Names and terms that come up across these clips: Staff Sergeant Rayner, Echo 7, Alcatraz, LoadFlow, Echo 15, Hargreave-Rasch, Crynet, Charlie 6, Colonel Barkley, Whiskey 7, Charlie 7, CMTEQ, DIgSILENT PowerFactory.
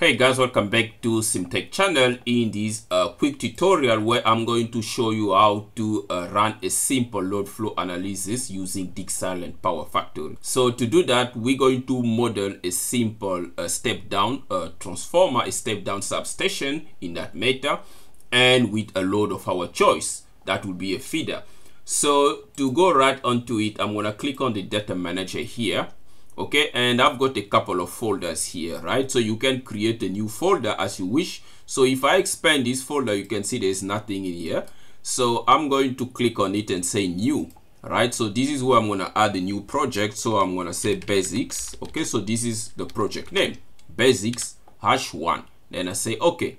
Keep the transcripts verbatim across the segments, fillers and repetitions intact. Hey guys, welcome back to C M T E Q channel. In this uh, quick tutorial where I'm going to show you how to uh, run a simple load flow analysis using DIgSILENT PowerFactory. So to do that, we're going to model a simple uh, step down uh, transformer, a step down substation in that matter, and with a load of our choice. That would be a feeder. So to go right onto it, I'm gonna click on the data manager here. Okay, and I've got a couple of folders here, right? So you can create a new folder as you wish. So if I expand this folder, you can see there's nothing in here. So I'm going to click on it and say new, right? So this is where I'm gonna add a new project. So I'm gonna say basics. Okay, so this is the project name, basics hash one. Then I say, okay,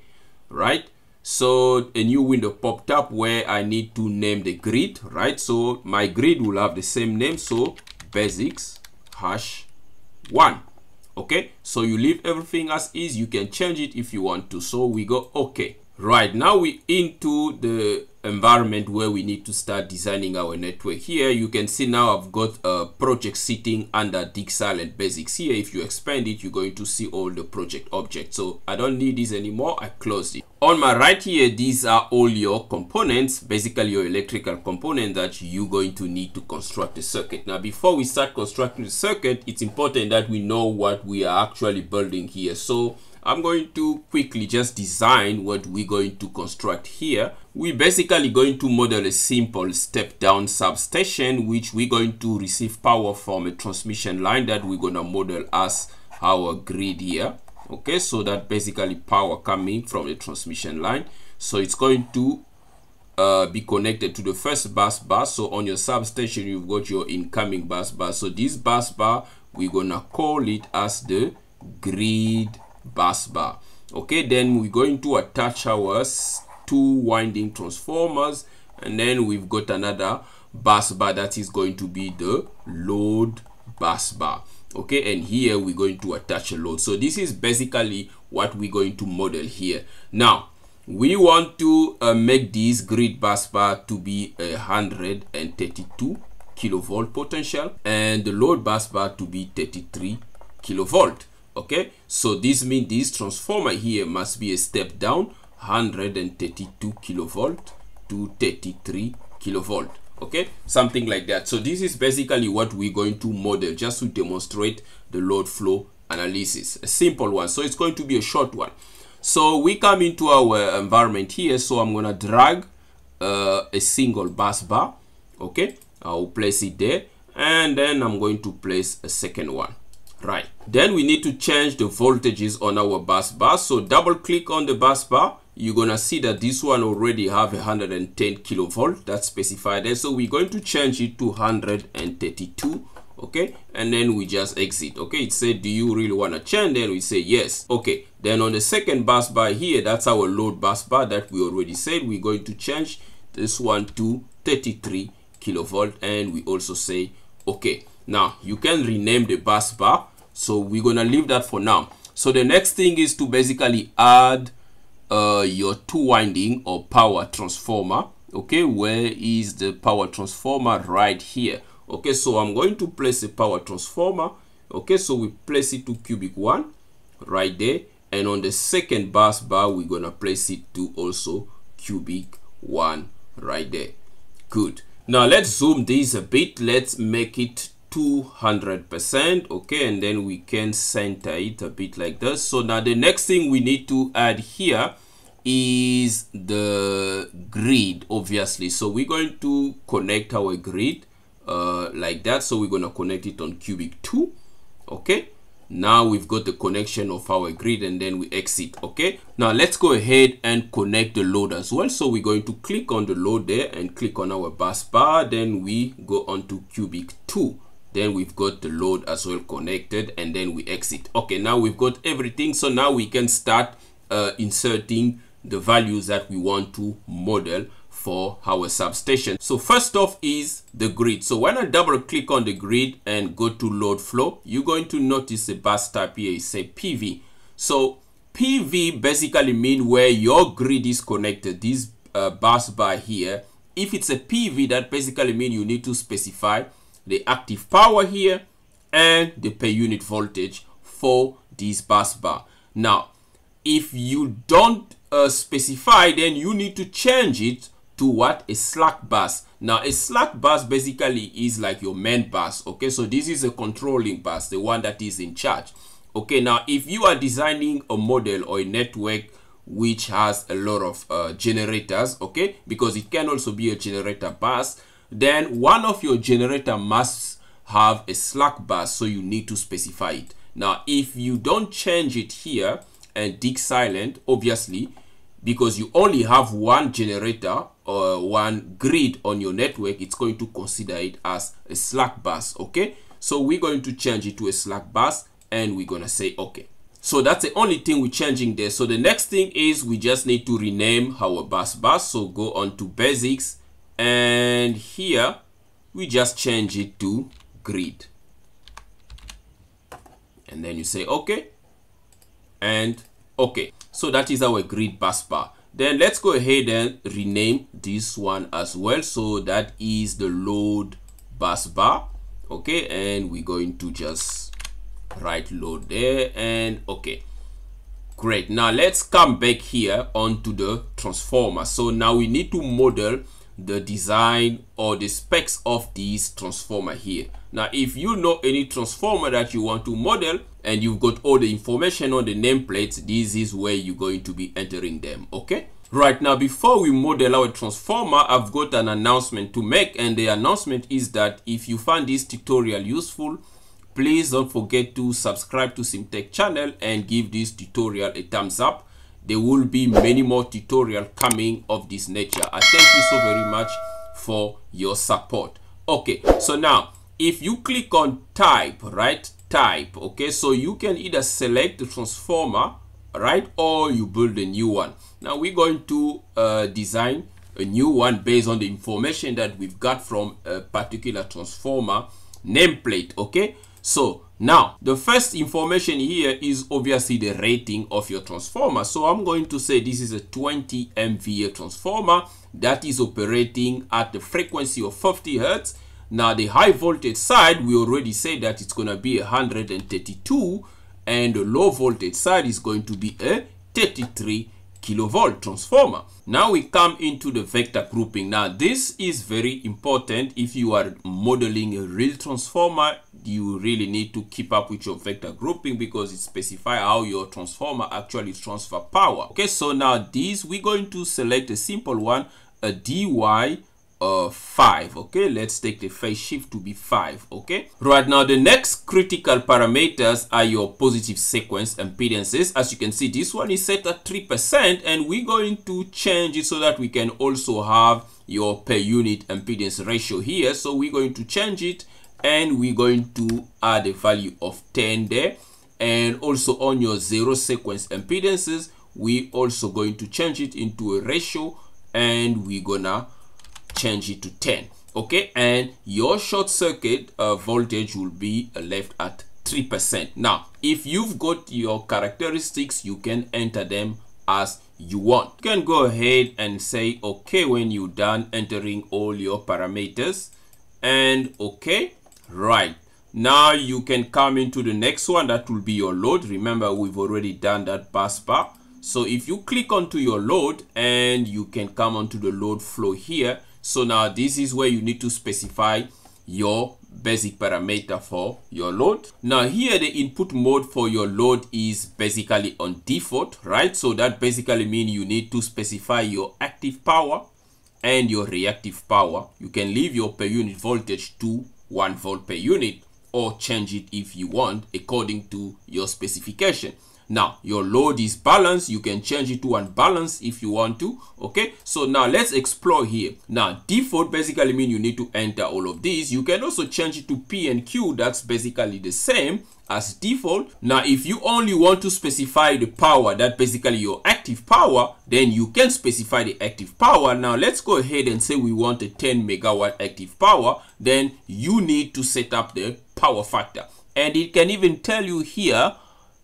right? So a new window popped up where I need to name the grid, right? So my grid will have the same name. So basics hash one. Okay, so you leave everything as is. You can change it if you want to. So we go okay. Right now we into the environment where we need to start designing our network. Here you can see now I've got a project sitting under DIgSILENT basics here. If you expand it, you're going to see all the project objects. So I don't need this anymore. I closed it. On my right here, these are all your components, basically your electrical component that you're going to need to construct the circuit. Now, before we start constructing the circuit, it's important that we know what we are actually building here. So I'm going to quickly just design what we're going to construct here. We're basically going to model a simple step down substation, which we're going to receive power from a transmission line that we're going to model as our grid here. Okay, so that basically power coming from the transmission line. So it's going to uh, be connected to the first bus bar. So on your substation, you've got your incoming bus bar. So this bus bar, we're going to call it as the grid bus bar. Okay, then we're going to attach our two winding transformers, and then we've got another bus bar that is going to be the load bus bar. Okay, and here we're going to attach a load. So this is basically what we're going to model here. Now we want to uh, make this grid bus bar to be a one hundred thirty-two kilovolt potential, and the load bus bar to be thirty-three kilovolt. Okay, so this means this transformer here must be a step down one hundred thirty-two kilovolt to thirty-three kilovolt. Okay, something like that. So this is basically what we're going to model just to demonstrate the load flow analysis, a simple one. So it's going to be a short one. So we come into our environment here. So I'm going to drag uh, a single bus bar. Okay, I'll place it there, and then I'm going to place a second one. Right, then we need to change the voltages on our bus bar. So double click on the bus bar. You're gonna see that this one already have one hundred ten kilovolt that's specified there. So we're going to change it to one hundred thirty-two. Okay, and then we just exit. Okay, it said, do you really want to change? Then we say yes. Okay, then on the second bus bar here, that's our load bus bar that we already said. We're going to change this one to thirty-three kilovolt, and we also say okay. Now you can rename the bus bar. So we're gonna leave that for now. So the next thing is to basically add uh, your two winding or power transformer. Okay, where is the power transformer? Right here. Okay, so I'm going to place a power transformer. Okay, so we place it to cubic one right there, and on the second bus bar we're gonna place it to also cubic one right there. Good. Now let's zoom this a bit. Let's make it two hundred percent. Okay, and then we can center it a bit like this. So now the next thing we need to add here is the grid, obviously. So we're going to connect our grid uh, like that. So we're going to connect it on cubic two. Okay, now we've got the connection of our grid, and then we exit. Okay, now let's go ahead and connect the load as well. So we're going to click on the load there and click on our bus bar. Then we go on to cubic two. Then we've got the load as well connected, and then we exit. Okay, now we've got everything. So now we can start uh, inserting the values that we want to model for our substation. So first off is the grid. So when I double click on the grid and go to load flow, you're going to notice the bus type here is say P V. So P V basically mean where your grid is connected, this uh, bus bar here. If it's a P V, that basically mean you need to specify the active power here and the per unit voltage for this bus bar. Now if you don't uh, specify, then you need to change it to what? A slack bus. Now a slack bus basically is like your main bus. Okay, so this is a controlling bus, the one that is in charge. Okay, now if you are designing a model or a network which has a lot of uh, generators, okay, because it can also be a generator bus, then one of your generator must have a slack bus, so you need to specify it. Now if you don't change it here and DIgSILENT, obviously because you only have one generator or one grid on your network, it's going to consider it as a slack bus. Okay, so we're going to change it to a slack bus and we're gonna say okay. So that's the only thing we're changing there. So the next thing is we just need to rename our bus bus. So go on to basics, and here we just change it to grid, and then you say okay and okay. So that is our grid bus bar. Then let's go ahead and rename this one as well. So that is the load bus bar. Okay, and we're going to just write load there and okay. Great. Now let's come back here onto the transformer. So now we need to model the design or the specs of this transformer here. Now if you know any transformer that you want to model and you've got all the information on the nameplates, this is where you're going to be entering them. Okay, right now before we model our transformer, I've got an announcement to make, and the announcement is that if you find this tutorial useful, please don't forget to subscribe to C M T E Q channel and give this tutorial a thumbs up. There will be many more tutorials coming of this nature. I thank you so very much for your support. Okay, so now if you click on type, right, type, okay, so you can either select the transformer, right, or you build a new one. Now we're going to uh, design a new one based on the information that we've got from a particular transformer nameplate. Okay, so now the first information here is obviously the rating of your transformer. So I'm going to say this is a twenty M V A transformer that is operating at the frequency of fifty hertz. Now the high voltage side, we already said that it's going to be one hundred thirty-two, and the low voltage side is going to be a thirty-three kilovolt transformer. Now we come into the vector grouping. Now this is very important. If you are modeling a real transformer, you really need to keep up with your vector grouping because it specifies how your transformer actually transfer power. Okay, so now this, we're going to select a simple one, a dy uh, five. Okay, let's take the phase shift to be five. Okay, right now the next critical parameters are your positive sequence impedances. As you can see, this one is set at three percent, and we're going to change it so that we can also have your per unit impedance ratio here. So we're going to change it and we're going to add a value of ten there. And also on your zero sequence impedances, we also going to change it into a ratio, and we're gonna change it to ten. Okay, and your short circuit uh, voltage will be left at three percent. Now if you've got your characteristics, you can enter them as you want. You can go ahead and say okay when you're done entering all your parameters, and okay. Right, now you can come into the next one, that will be your load. Remember, we've already done that bus bar. So if you click onto your load, and you can come onto the load flow here. So now this is where you need to specify your basic parameter for your load. Now here the input mode for your load is basically on default, right? So that basically means you need to specify your active power and your reactive power. You can leave your per unit voltage to one volt per unit, or change it if you want according to your specification. Now your load is balanced, you can change it to unbalanced if you want to. Okay, so now let's explore here. Now default basically means you need to enter all of these. You can also change it to P and Q, that's basically the same as default. Now if you only want to specify the power, that basically your active power, then you can specify the active power. Now let's go ahead and say we want a ten megawatt active power, then you need to set up the power factor, and it can even tell you here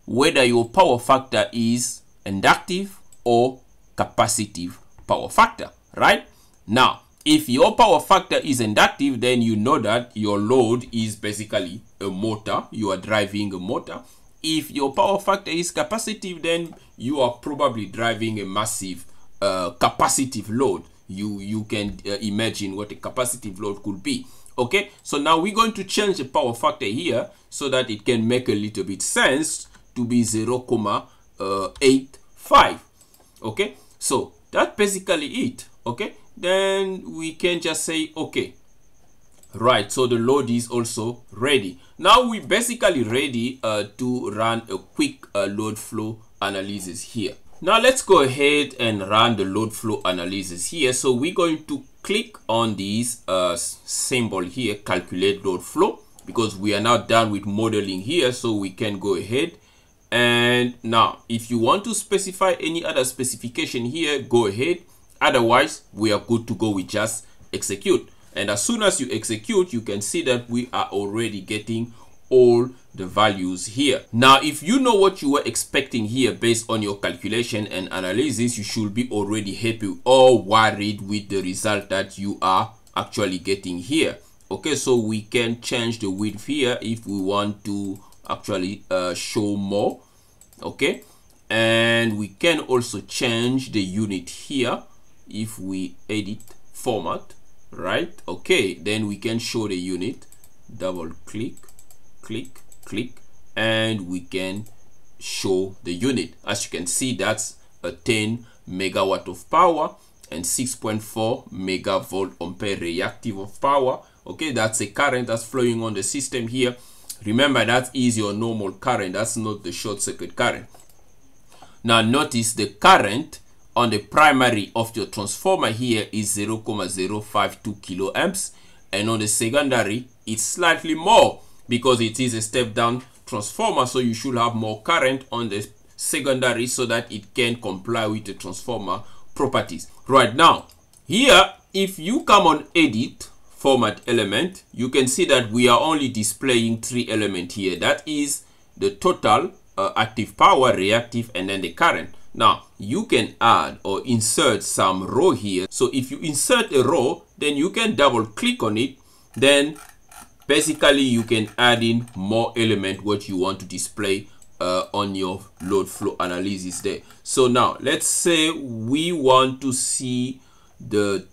whether your power factor is inductive or capacitive power factor. Right, now if your power factor is inductive, then you know that your load is basically a motor, you are driving a motor, if your power factor is capacitive, then you are probably driving a massive uh, capacitive load. You, you can uh, imagine what a capacitive load could be. Okay, so now we're going to change the power factor here so that it can make a little bit sense to be zero point eight five. Okay, so that's basically it. Okay, then we can just say okay. Right, so the load is also ready. Now we basically ready uh, to run a quick uh, load flow analysis here. Now let's go ahead and run the load flow analysis here. So we're going to click on this uh, symbol here, calculate load flow, because we are now done with modeling here. So we can go ahead, and now if you want to specify any other specification here, go ahead. Otherwise we are good to go with just execute. And as soon as you execute, you can see that we are already getting all the values here. Now, if you know what you were expecting here based on your calculation and analysis, you should be already happy or worried with the result that you are actually getting here. Okay, so we can change the width here if we want to actually uh, show more. Okay, and we can also change the unit here if we edit format, right? Okay, then we can show the unit, double click, click, click, and we can show the unit. As you can see, that's a ten megawatt of power and six point four megavolt ampere reactive of power. Okay, that's a current that's flowing on the system here. Remember, that is your normal current, that's not the short circuit current. Now notice the current on the primary of your transformer here is zero point zero five two kiloamps, and on the secondary it's slightly more because it is a step down transformer, so you should have more current on the secondary so that it can comply with the transformer properties. Right, now here if you come on edit format element, you can see that we are only displaying three elements here, that is the total uh, active power, reactive, and then the current. Now you can add or insert some row here. So if you insert a row, then you can double click on it. Then basically you can add in more element what you want to display uh, on your load flow analysis there. So now let's say we want to see the,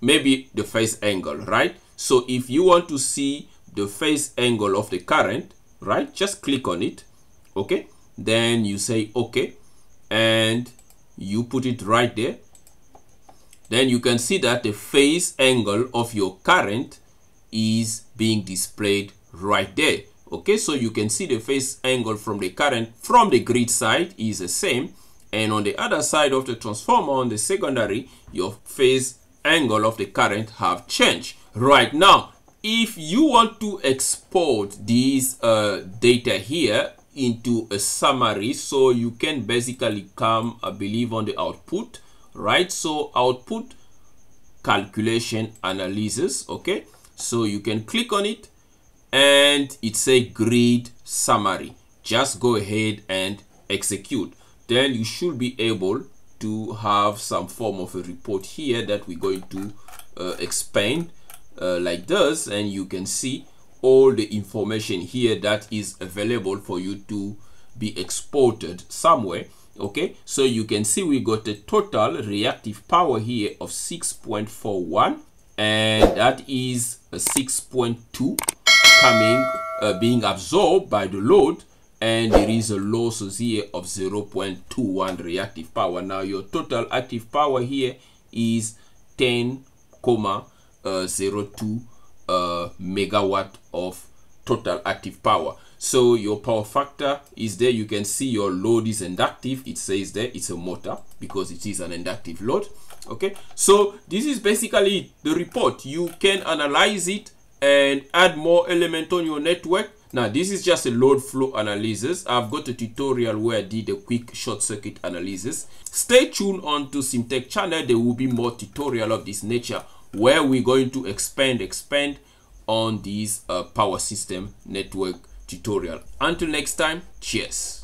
maybe the phase angle, right? So if you want to see the phase angle of the current, right? Just click on it. Okay. Then you say, okay. And you put it right there. Then you can see that the phase angle of your current is being displayed right there. Okay, so you can see the phase angle from the current from the grid side is the same, and on the other side of the transformer on the secondary, your phase angle of the current have changed. Right, now if you want to export these uh, data here into a summary, so you can basically come, I believe, on the output, right? So output calculation analysis. Okay, so you can click on it and it's a grid summary. Just go ahead and execute. Then you should be able to have some form of a report here that we're going to uh, expand uh, like this, and you can see all the information here that is available for you to be exported somewhere. Okay, so you can see we got a total reactive power here of six point four one, and that is a six point two coming uh, being absorbed by the load, and there is a losses here of zero point two one reactive power. Now your total active power here is ten point zero two Uh, megawatt of total active power. So your power factor is there. You can see your load is inductive. It says there it's a motor because it is an inductive load. Okay, so this is basically the report. You can analyze it and add more element on your network. Now this is just a load flow analysis. I've got a tutorial where I did a quick short circuit analysis. Stay tuned on to C M T E Q channel. There will be more tutorial of this nature where we're going to expand expand on these uh, power system network tutorial. Until next time, cheers.